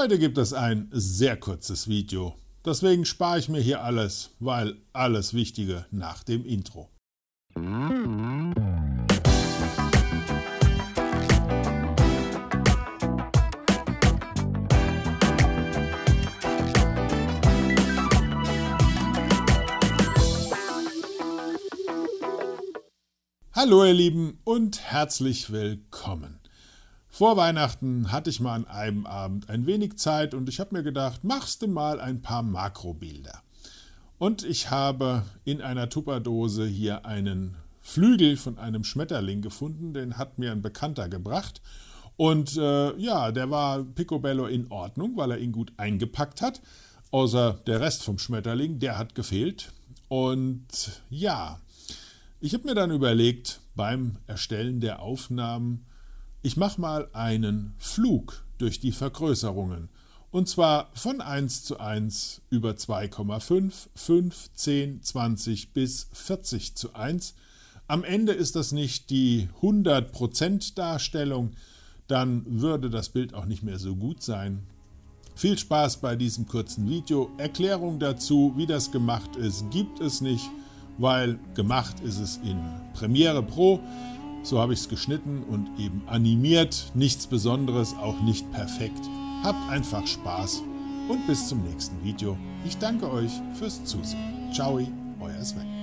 Heute gibt es ein sehr kurzes Video. Deswegen spare ich mir hier alles, weil alles Wichtige nach dem Intro. Hallo ihr Lieben und herzlich willkommen. Vor Weihnachten hatte ich mal an einem Abend ein wenig Zeit und ich habe mir gedacht, machst du mal ein paar Makrobilder. Und ich habe in einer Tupperdose hier einen Flügel von einem Schmetterling gefunden, den hat mir ein Bekannter gebracht. Und ja, der war picobello in Ordnung, weil er ihn gut eingepackt hat. Außer der Rest vom Schmetterling, der hat gefehlt. Und ja, ich habe mir dann überlegt, beim Erstellen der Aufnahmen, ich mache mal einen Flug durch die Vergrößerungen. Und zwar von 1:1 über 2,5, 5, 10, 20 bis 40:1. Am Ende ist das nicht die 100% Darstellung, dann würde das Bild auch nicht mehr so gut sein. Viel Spaß bei diesem kurzen Video. Erklärung dazu, wie das gemacht ist, gibt es nicht, weil gemacht ist es in Premiere Pro. So habe ich es geschnitten und eben animiert. Nichts Besonderes, auch nicht perfekt. Habt einfach Spaß und bis zum nächsten Video. Ich danke euch fürs Zusehen. Ciao, euer Sven.